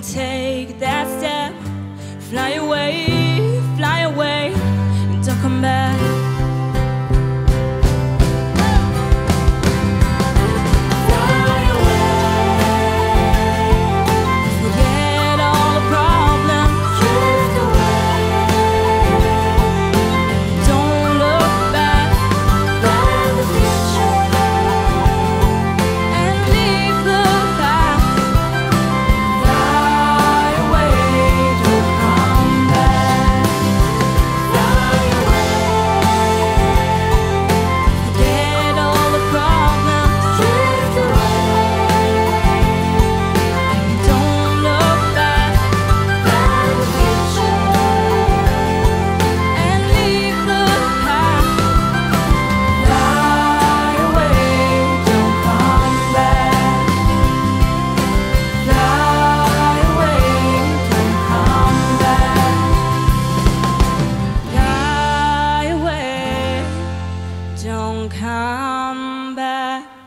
and take that step. Fly away, and don't come back. Don't come back.